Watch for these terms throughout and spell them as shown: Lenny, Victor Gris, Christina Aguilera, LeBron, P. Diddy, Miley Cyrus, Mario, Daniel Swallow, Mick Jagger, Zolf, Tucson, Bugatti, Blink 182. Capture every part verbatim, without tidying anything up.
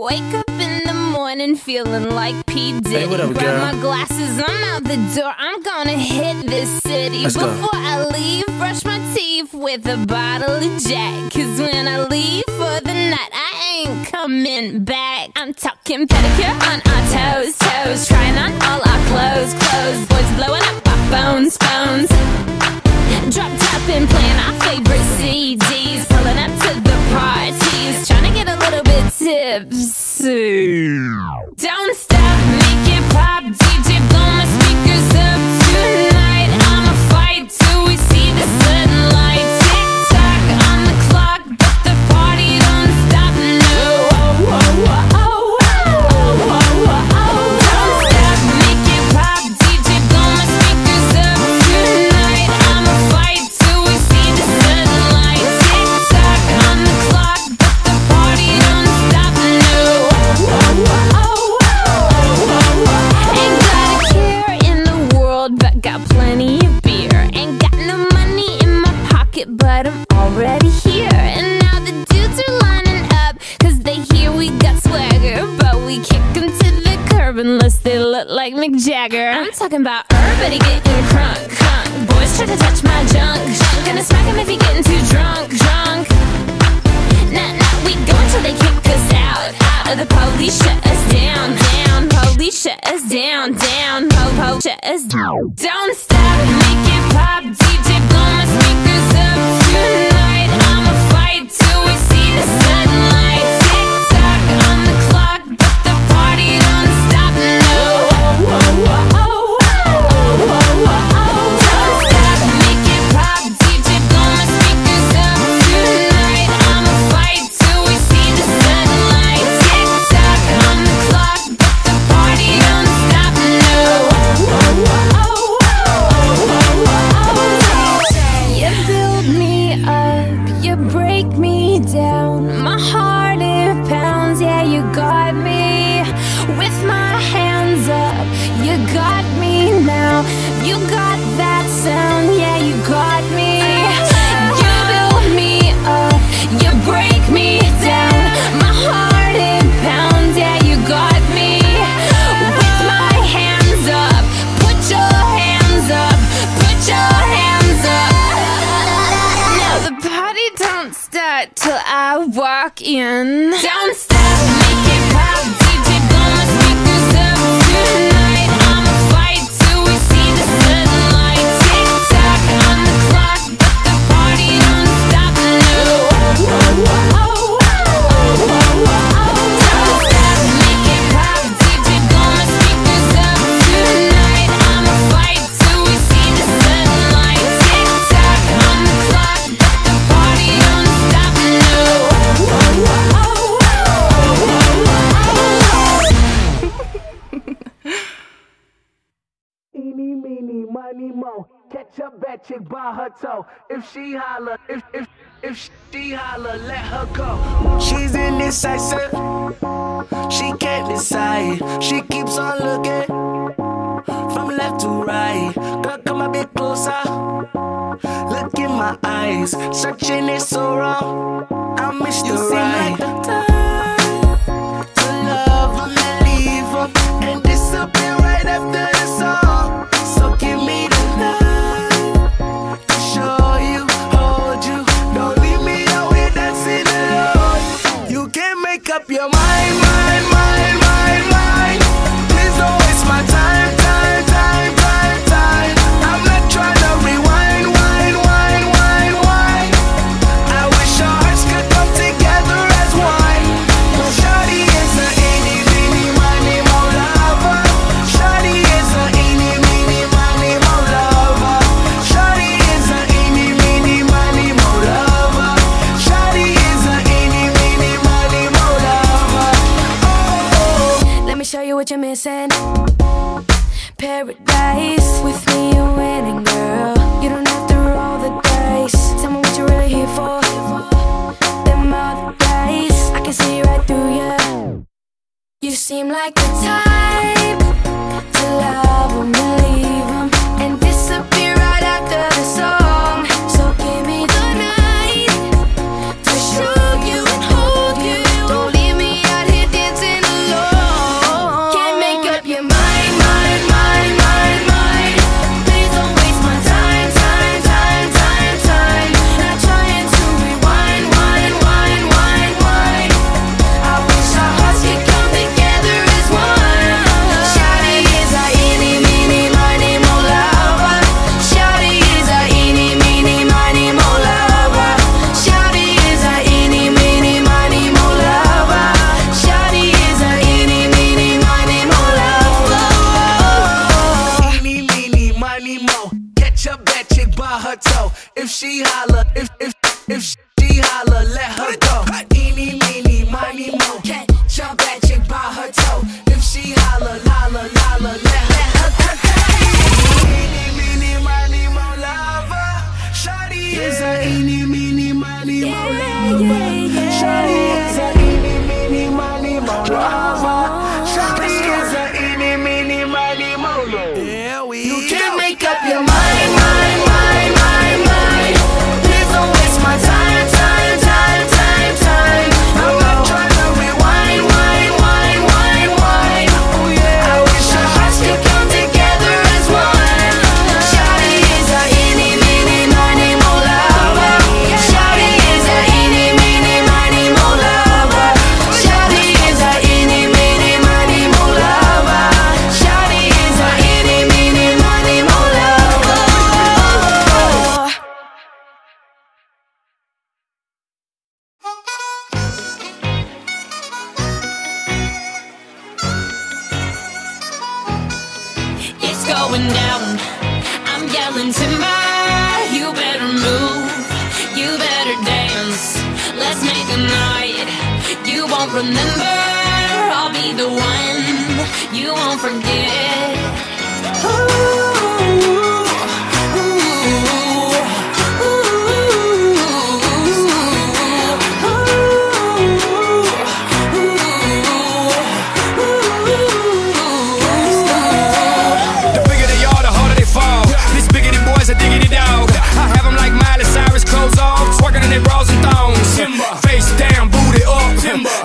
Wake up in the morning feeling like P. Diddy. Hey, what up, girl? Grab my glasses, I'm out the door. I'm gonna hit this city. Let's Before go. I leave, brush my teeth with a bottle of Jack. Cause when I leave for the night, I ain't coming back. I'm talking pedicure on our toes, toes. Trying on all our clothes, clothes. Boys blowing up our phones, phones. Dropped up and playing our favorite C Ds. Pulling up to the parties, trying to get a little bit tipsy. Don't stop, make it pop, D J, blow my speakers up tonight. I'ma fight till we see the sunlight. Tick tock on the clock, but the party don't stop, no. Oh, oh, oh, oh, oh, oh, oh, oh. Don't stop, make it pop, D J, blow my speakers up tonight. I'ma fight till we see the sunlight. Tick tock on the clock, but the party don't stop, no. Oh, oh, oh. Got plenty of beer, ain't got no money in my pocket, but I'm already here. And now the dudes are lining up, cause they hear we got swagger. But we kick them to the curb unless they look like Mick Jagger. I'm talking about everybody getting crunk, crunk. Boys try to touch my junk, junk. Gonna smack him if he getting too drunk, drunk. Nah, nah, we go until they kick us out, out. Or the police shut us down, down. Police shut us down, down. Ho-ho, shut us down. Don't stop, make it pop, D J, blow my speakers up tonight. I'ma fight till we see the sunlight. Tick-tock on the clock, but the party don't stop, no. Oh, oh, oh, oh, oh, oh, oh, oh. Don't stop, make it pop, D J, blow my speakers up tonight. I'ma fight till we see the sunlight. Tick-tock on the clock, but the party don't stop, no. You build me up, you break me down. My heart it pounds, yeah, you got me. With my hands up, you got me now. You got that sound, yeah, you got me. You build me up, you break me down. My heart it pounds, yeah, you got me. With my hands up, put your hands up, put your hands up. Now the party don't start till I walk in. Don't stop, make it pop, D J, blow my speakers up tonight. I'ma fight till we see the sunlight. Tick tock on the clock, but the party don't stop, no. Oh, oh, oh, oh, oh, oh, oh. Don't stop, make it pop, D J, blow my speakers up tonight. I'ma fight till we see the sunlight. Tick tock on the clock, but the party don't stop, no. Oh, oh, oh, oh, oh. Eeny, meeny, miny, mo. Catch up that chick by her toe. If she holler, if if if she holler, let her go. She's indecisive. She can't decide. She keeps on looking from left to right. Girl, come a bit closer. Look in my eyes. Searching is so wrong. I missed the right. You seem like the type to love 'em and leave 'em and disappear right after the song. So give me the night to show you, hold you. Don't leave me out here dancing alone. You can't make up your mind, mind, mind, mind, mind. Please don't waste my time, time, time, time, time. I'm not trying to rewind, wine, wine, wine, wine. I wish our hearts could come together as one. But shawty is a eeny, meeny, miny, mo lover. Shawty is a eeny, meeny, miny, mo lover. Shawty is a eeny, meeny, miny, mo lover. Shawty is a eeny, meeny, miny, mo lover. Oh. Let me show you what you're missing. Paradise with me, you're winning, girl. You don't have to roll the dice. Tell me what you're really here for. Them other guys, I can see right through you. You seem like the type to love 'em and leave 'em and disappear right after the song. So give me the night to show you and hold you. Don't leave me out here dancing. Jump at chick by her toe. If she holla, lala, lala, let her come. Eeny, meeny, miny, mo lava. Shawty is a eeny, meeny, miny, mo lava. Shawty is a eeny, meeny, miny, mo lava. Shawty is a eeny, meeny, miny, mo lava. Yeah, we. You can make up your mind, mind, mind, mind, mind. Please don't waste my time, time, time, time, time. I'm not trying to rewind, wine, wine, wine, wine. Oh yeah, I wish our hearts could come together as one. Shawty is a eeny, meeny, miny, mo lava. Shawty is a eeny, meeny, miny, mo lava. Shawty is a eeny, meeny, miny, mo lava. Shawty is a eeny, meeny, miny, mo lava. It's going down, I'm yelling timber. You better move, you better dance. Let's make a night you won't remember. I'll be the one you won't forget. The bigger they are, the harder they fall. This biggity boy's a diggity dog. I have him like Miley Cyrus, clothes off, twerking in their bras and thongs. Face down, booty up.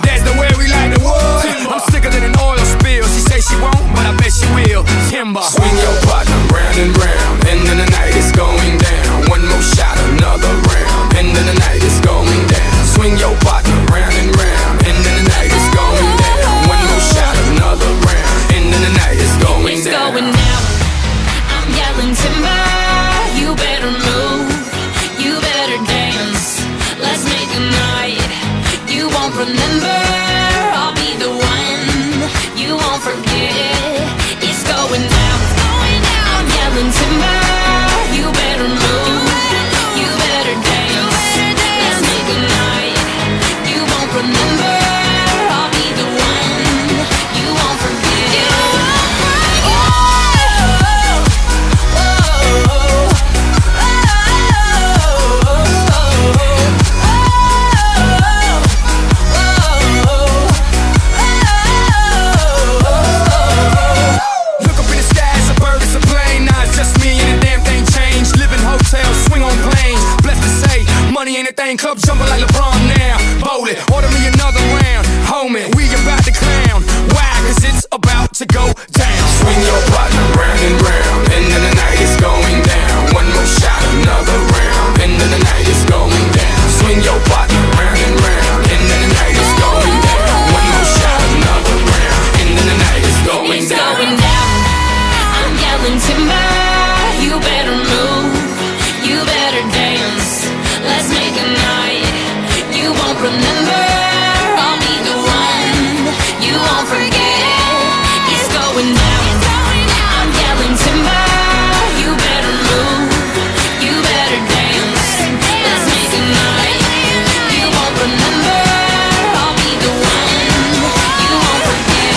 That's the way we like the wood. I'm sicker than an oil spill. She say she won't, but I bet she will. Timber. Swing your partner round and round. End of the night is going down. One more shot, another round. End of the night is going down. Swing your partner round and round. End of the night is going down. One more shot, another round. End of the night is going It's down. going down, I'm yelling timber. You better move, you better dance. Let's make a night you won't remember. I'll be the one you won't forget. It's going down, I'm yelling timber. You better move, you better dance. Let's make a night you won't remember. I'll be the one you won't forget. Look up in the sky, it's a bird, it's a plane. Nah, it's just me and the damn thing changed. Live in hotels, swing on planes. Blessed to say, money ain't a thing. Club jumping like LeBron now. Bowl it, order me another round. Homie, we about to clown. Why? Cause it's about to go down. Swing your partner round and round. End of the night is going down. One more shot, another round. End of the night is going down. Swing your partner round and round. End of the night is going down. One more shot, another round. End of the night is going It's down. going down, I'm yelling timber. You better move, you better dance. Let's make a night you won't remember. I'll be the one you won't forget. It's going down, I'm yelling timber. You better move, you better dance. Let's make a night you won't remember. I'll be the one you won't forget.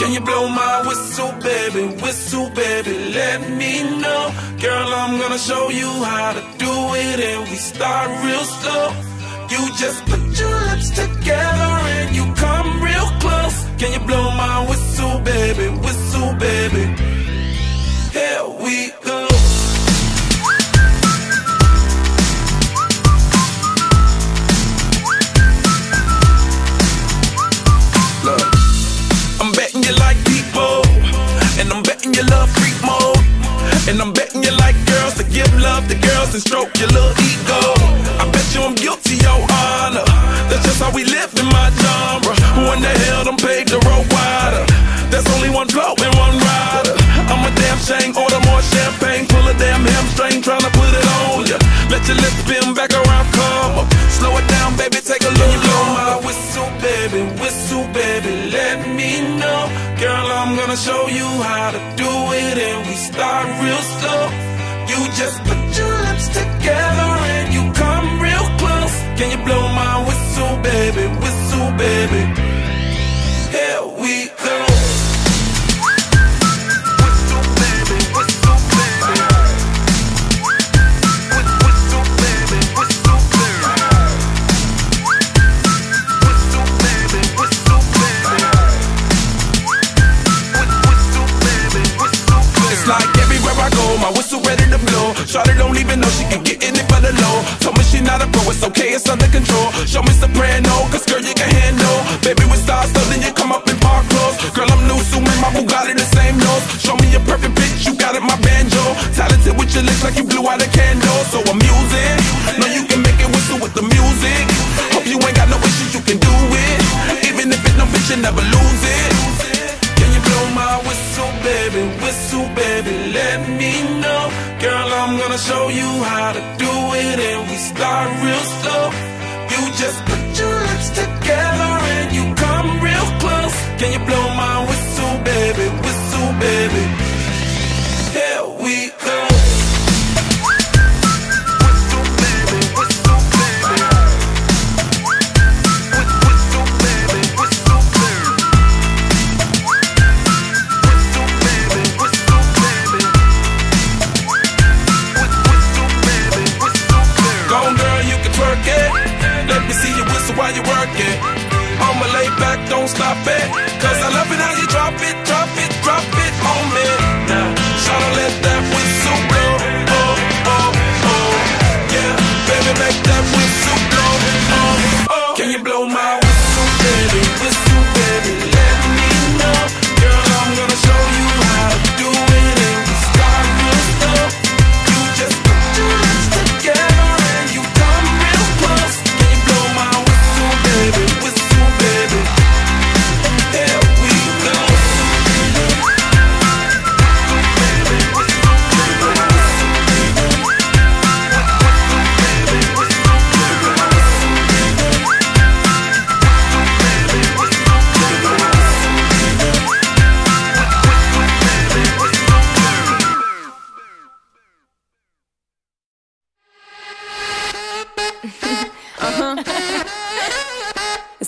Can you blow my whistle, baby? Whistle, baby, let me know. Girl, I'm gonna show you how to do it, and we start real slow. You just put your lips together and you come real close. Can you blow my whistle, baby? Whistle, baby. Here we go. Like you love freak mode. And I'm betting you like girls to give love to girls and stroke your little ego. I bet you I'm guilty, your honor. That's just how we live in my genre. Who in the hell done paved the road wider? There's only one blow and one rider. I'm a damn shame, order more champagne. Pull a damn hamstring, tryna put it on ya. Let your lips spin back around, come up. Slow it down, baby, take a little longer. Whistle, baby, whistle, baby, let me know. Girl, I'm gonna show you how to do it, and we start real slow. You just put your lips together and you come real close. Can you blow my whistle, baby, whistle, baby? Here we go. Shawty don't even know she can get in it for the low. Told me she not a pro, it's okay, it's under control. Show me soprano, cause girl you can handle. Baby with stars, so then you come up in park clothes. Girl I'm new, so man, my Bugatti the same nose. Show me your perfect bitch, you got it, my banjo. Talented with your lips like you blew out a candle. So I'm using, know you can make it whistle with the music. Hope you ain't got no issues, you can do it. Even if it's no bitch, you never lose it. Can you blow my whistle, baby, whistle, baby, let me know. Girl, I'm gonna show you how to do it, and we start real slow. You just put your lips together and you come real close. Can you blow my whistle, baby, whistle, baby? Here we go. While you work it, I'ma lay back, don't stop it. Cause I love it how you drop it, drop it, drop it on me. Now, shout out, let that whistle blow. Oh, oh, oh. Yeah, baby, make that whistle blow. Oh, oh. Can you blow my whistle, baby? Whistle, baby, let me know. Girl, I'm gonna show you how to do it, and we start real slow. You just put your lips together and you come real close. Can you blow my whistle? Baby, whistle, baby, here we go. Baby, whistle, baby, whistle, baby, whistle, baby.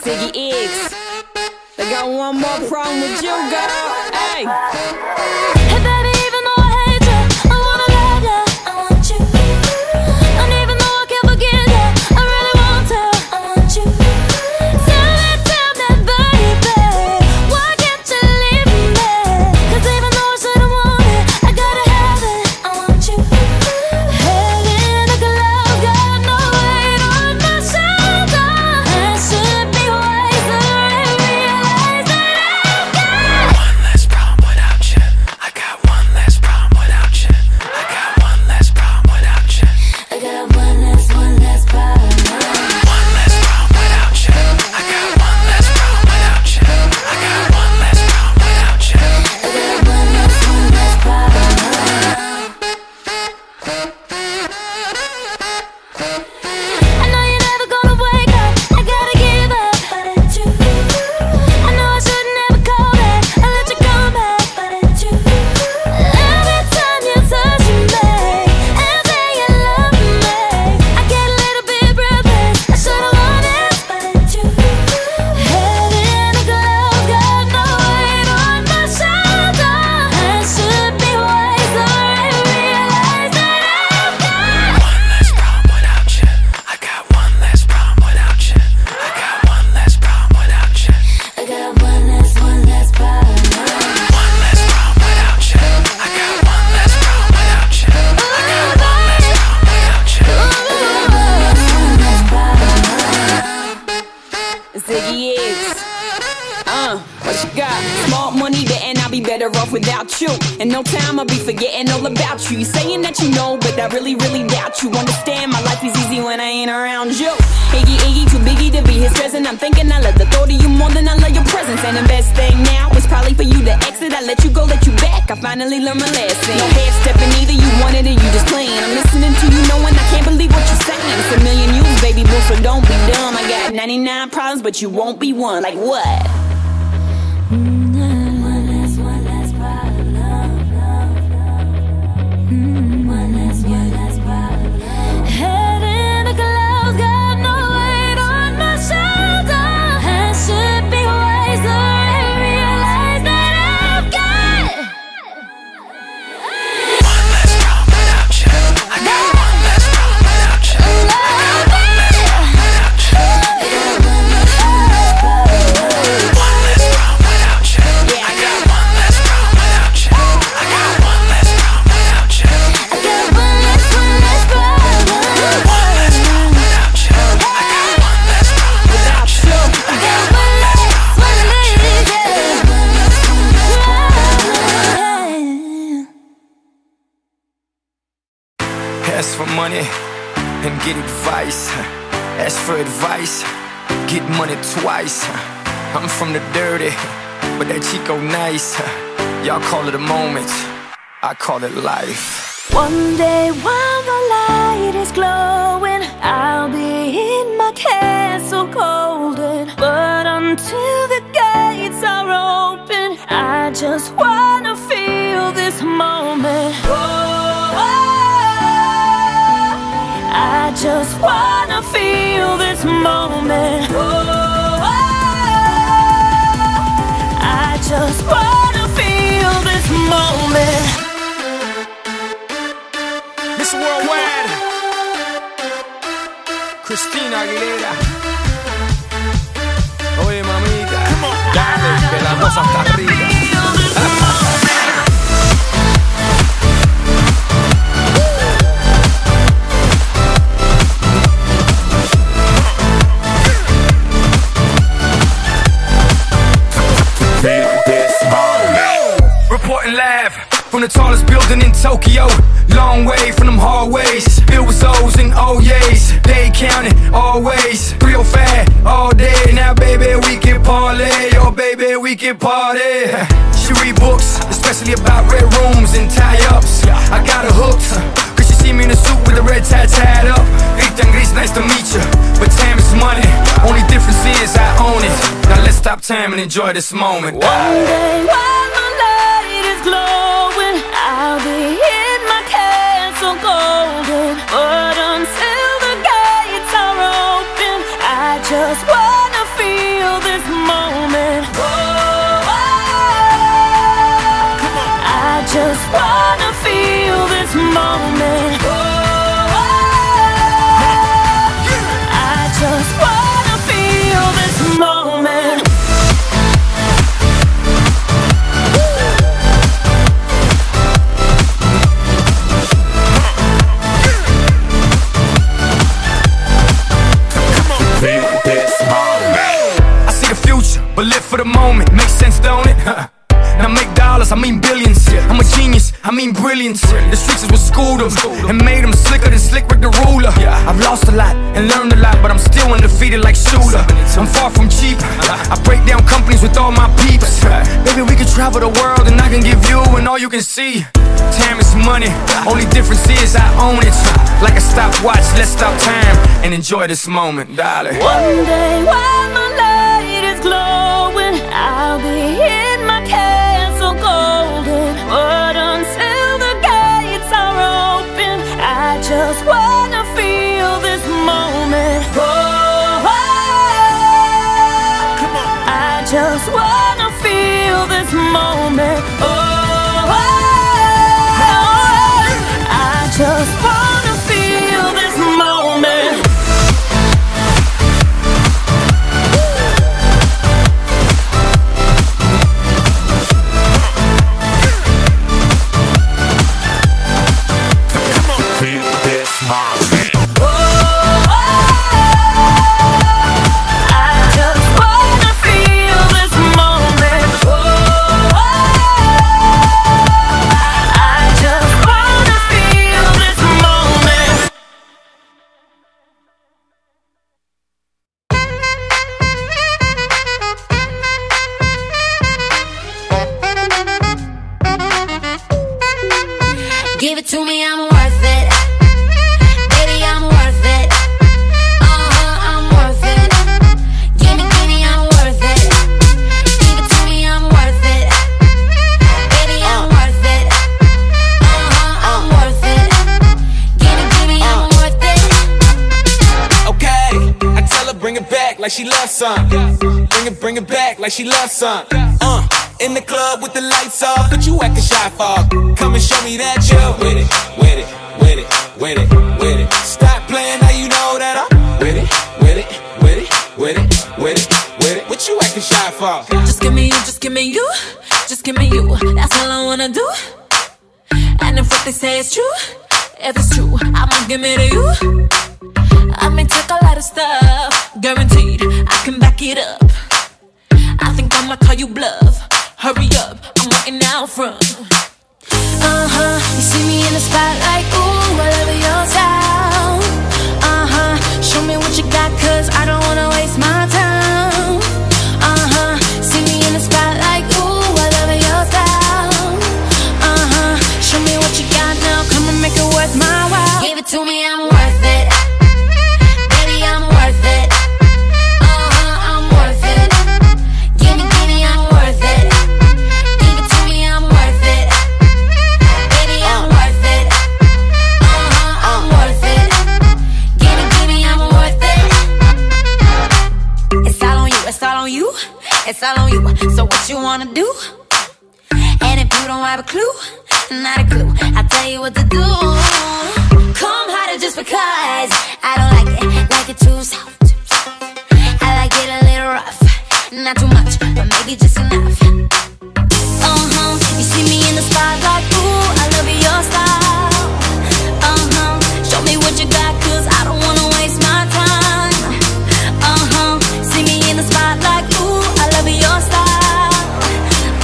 Ziggy X, they got one more problem with you, girl. Hey, hey, baby, even though I hate you, I wanna love you, I want you. And even though I can't forgive you, I really want to, I want you. Tell me, tell me, baby, why can't you leave me? Cause even though I shouldn't want it, I gotta have it, I want you. Hell in a glove, got no weight on my shoulder. I should be wiser and realize that I'm good. One less problem without you, better off without you. In no time I'll be forgetting all about you. You saying that you know, but I really, really doubt you. Understand my life is easy when I ain't around you. Iggy, Iggy, too biggie to be his present. I'm thinking I love the thought of you more than I love your presence. And the best thing now is probably for you to exit. I let you go, let you back, I finally learned my lesson. No half stepping either, you wanted it, you just playing. I'm listening to you knowing I can't believe what you're saying. It's a million views, baby boo, so don't be dumb. I got ninety-nine problems, but you won't be one. Like what? Ask for money and get advice. Ask for advice, get money twice. I'm from the dirty, but that Chico nice. Y'all call it a moment, I call it life. One day while the light is glowing, I'll be in my castle golden. But until the gates are open, I just wanna feel this moment. Oh, I just wanna feel this moment. Oh, oh, oh. I just wanna feel this moment. Miss Worldwide, Christina Aguilera. Oye, mamita, come on. Dale, que la cosa está rica. From the tallest building in Tokyo, long way from them hallways, filled with O's and O's. They counted always, real fat all day. Now baby we can parlay, oh baby we can party. She read books, especially about red rooms and tie-ups. I got her hooked, cause she see me in a suit with a red tie tied up. Victor Gris, nice to meet you, but time is money. Only difference is I own it. Now let's stop time and enjoy this moment. One day while my light is glowing, I'll be in my castle golden. But until the gates are open, I just wanna feel this moment. Oh, oh, oh. I just wanna feel this moment. Oh, oh, oh. I just wanna feel this moment. For the moment, makes sense, don't it? Now make dollars, I mean billions. I'm a genius, I mean brilliance. The streets is what schooled them and made them slicker than slick with the ruler. I've lost a lot and learned a lot, but I'm still undefeated like Shooter. I'm far from cheap, I break down companies with all my peeps. Maybe we could travel the world and I can give you and all you can see. Time is money, only difference is I own it. Like a stopwatch, let's stop time and enjoy this moment, darling. One day while my light is glowing, I'll be in my castle golden. But until the gates are open, I just wanna feel this moment. Oh, oh, oh. Come on. I just wanna feel this moment. Oh, oh, oh. I just wanna feel this moment. Give it to me, I'm worth it. Baby, I'm worth it. Uh-huh, I'm worth it. Give me, give me, I'm worth it. Give it to me, I'm worth it. Baby, I'm worth it. Uh-huh, I'm worth it. Give me, give me, I'm worth it. Okay, I tell her bring it back like she loves some. Bring it, bring it back like she loves some. Uh, in the club with the lights off, but you actin' shy for. Come and show me that you're with it, with it, with it, with it, with it. Stop playing, now you know that I'm with it, with it, with it, with it, with it, with it. What you acting shy for? Just give me you, just give me you, just give me you. That's all I wanna do. And if what they say is true, if it's true, I'ma give it to you. I may take a lot of stuff, guaranteed I can back it up. I think I'ma call you bluff. Hurry up, I'm waiting out front. Uh-huh, you see me in the spotlight, ooh, I love your style. Uh-huh, show me what you got, cause I don't wanna waste my time. Uh-huh, see me in the spotlight, ooh, I love your style. Uh-huh, show me what you got now, come and make it worth my while. Give it to me, I'm worth it. Baby, I'm worth it. It's all on you, so what you wanna do? And if you don't have a clue, not a clue, I'll tell you what to do. Come harder just because I don't like it, like it too soft. I like it a little rough, not too much, but maybe just enough. Uh-huh, you see me in the spotlight, ooh, I love your style. Uh-huh, show me what you got, cause I don't wanna waste my time. Uh-huh, see me in the spotlight, ooh, your style.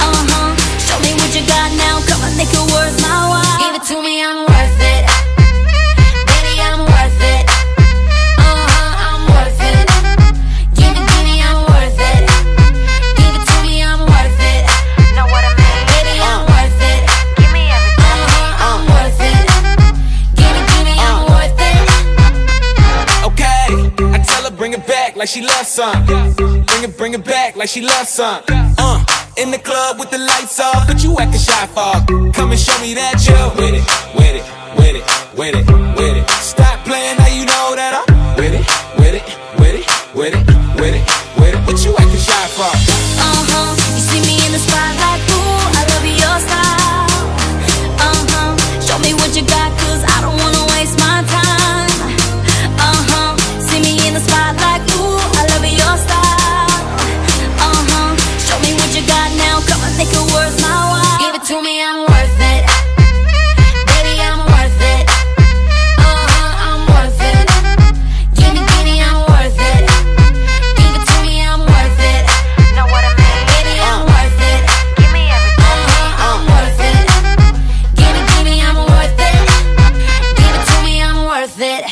Uh-huh, show me what you got now, come on, make it worth my while. Give it to me, I'm worth it. Baby, I'm worth it. Uh-huh, I'm worth it. Give it to me, I'm worth it. Give it to me, I'm worth it. Know what I mean? Baby, I'm uh, worth it. Give me everything. Uh-huh, I'm worth it. Give it to me, uh, I'm worth it. Okay, I tell her bring it back like she loves some. Bring it, bring it back like she loves some. Uh, in the club with the lights off, but you actin' shy for. Come and show me that you're with it, with it, with it, with it, with it. Stop playing, now you know that I'm with it, with it, with it, with it, with it, with it. What you actin' shy for? Uh-huh, you see me in the spotlight, ooh, I love your style. Uh-huh, show me what you got, cause I don't wanna waste my time. Uh-huh, see me in the spotlight, ooh, I love your style. You got now, come and make it worth my while. Give it to me, I'm worth it. Baby, I'm worth it. Uh-huh, I'm worth it. Give me, give me, I'm worth it. Give it to me, I'm worth it. Know what I mean? Baby, I'm uh, worth it. Give me everything. Uh-huh, I'm worth it. Give me, give me, I'm worth it. Give it to me, I'm worth it.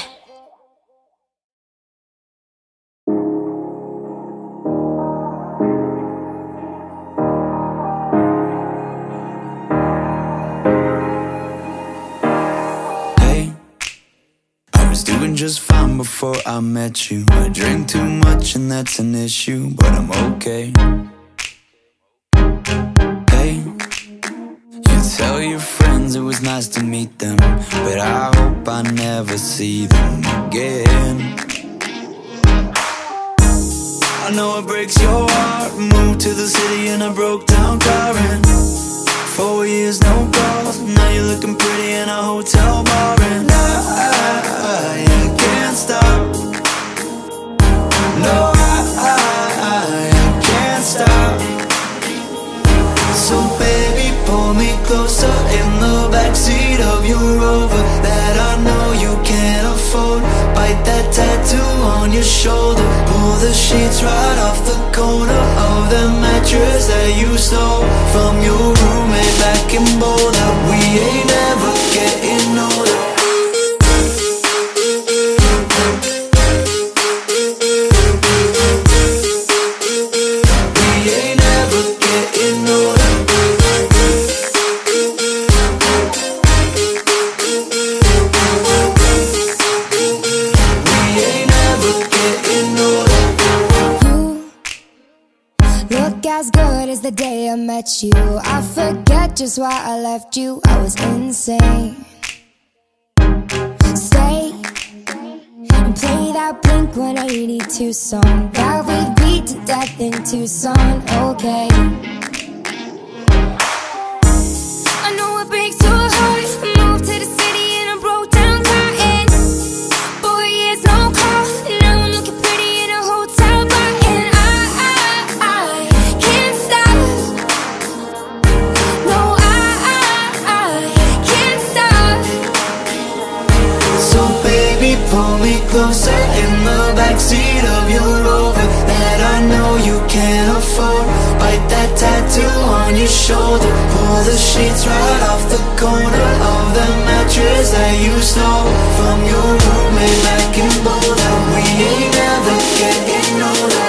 Just fine before I met you. I drink too much and that's an issue, but I'm okay. Hey, you tell your friends it was nice to meet them, but I hope I never see them again. I know it breaks your heart. Moved to the city and I broke down crying. Four years, no calls. Now you're looking pretty in a hotel bar, and I, I, I stop. No, I, I, I can't stop. So baby, pull me closer in the backseat of your Rover that I know you can't afford. Bite that tattoo on your shoulder. Pull the sheets right off the corner of the mattress that you stole from your roommate back in Boulder. We ain't ever getting older. forget just why I left you. I was insane. Stay and play that Blink one eighty-two song that we beat to death in Tucson. Okay. I know it breaks your heart. Pull me closer in the backseat of your Rover that I know you can't afford. Bite that tattoo on your shoulder. Pull the sheets right off the corner of the mattress that you stole from your roommate back in Boulder. We ain't never getting older.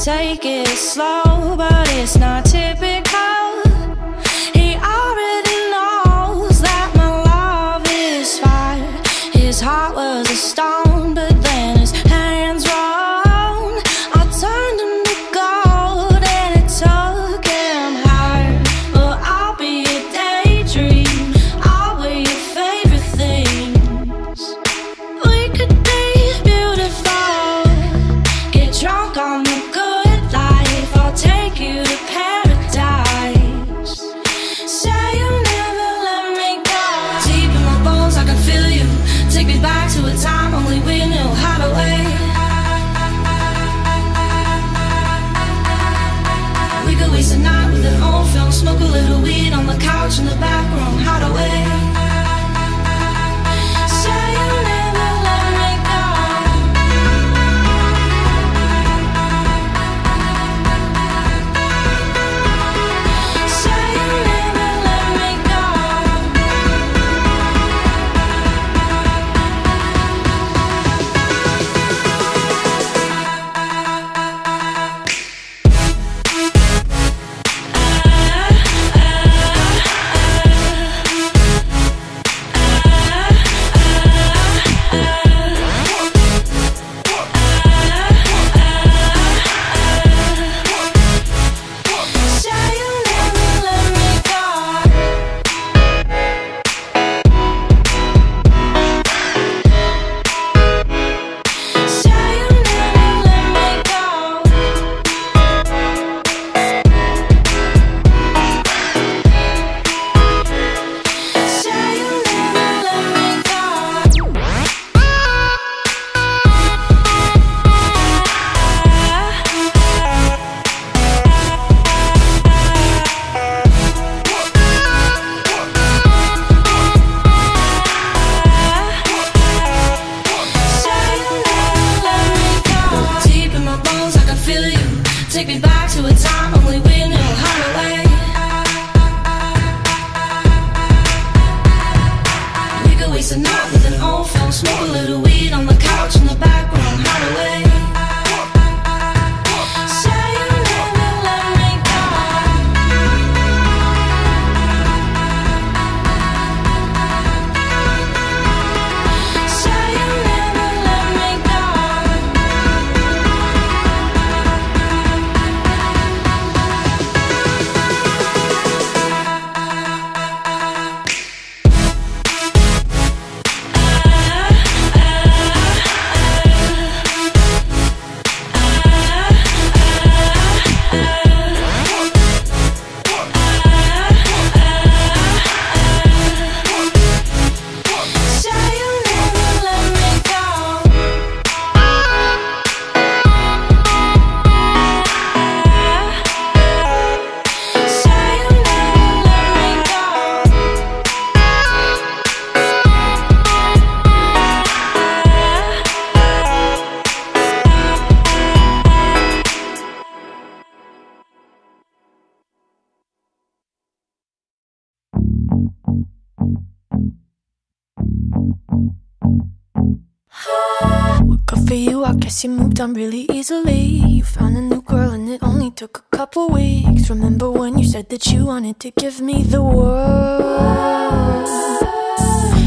Take it slow, but it's not typical. He already knows that my love is fire. His heart was a stone, but then his hands wrong. I turned him to gold and it took him higher. But I'll be a daydream, I'll be your favorite things. We could be beautiful, get drunk on the good life, I'll take you to paradise. It's a night with an old phone. Smoke a little weed on the couch in the back room. Hideaway. Say your name and let me go. Say your name and let me go. You moved on really easily. You found a new girl and it only took a couple weeks. Remember when you said that you wanted to give me the world?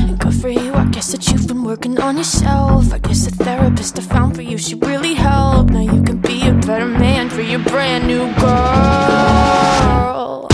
And good for you, I guess that you've been working on yourself. I guess the therapist I found for you, she really helped. Now you can be a better man for your brand new girl.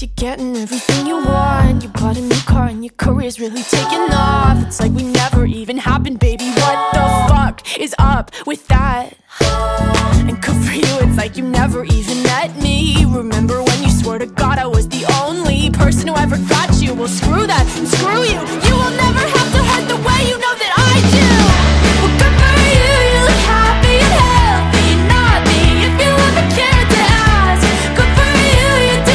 You're getting everything you want. You bought a new car and your career's really taking off. It's like we never even happened, baby. What the fuck is up with that? And good for you, it's like you never even met me. Remember when you swore to God I was the only person who ever got you? Well, screw that and screw you. You will never have to hurt the way you know that I do. Well, good for you, you look happy and healthy, not me. If you ever cared to ask, good for you, you do.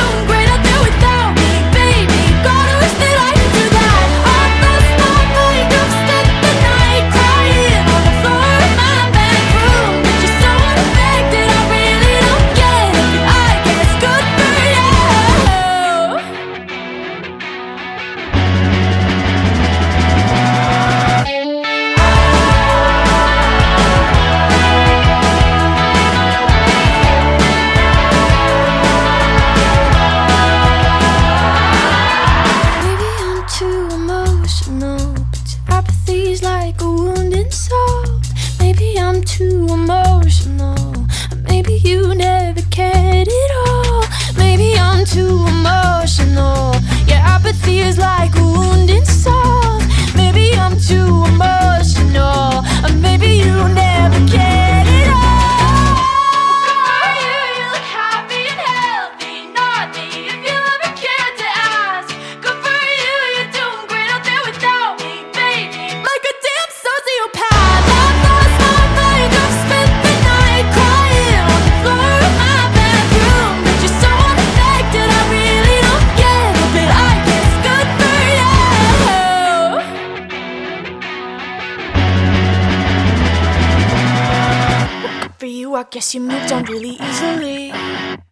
Guess you moved on really easily.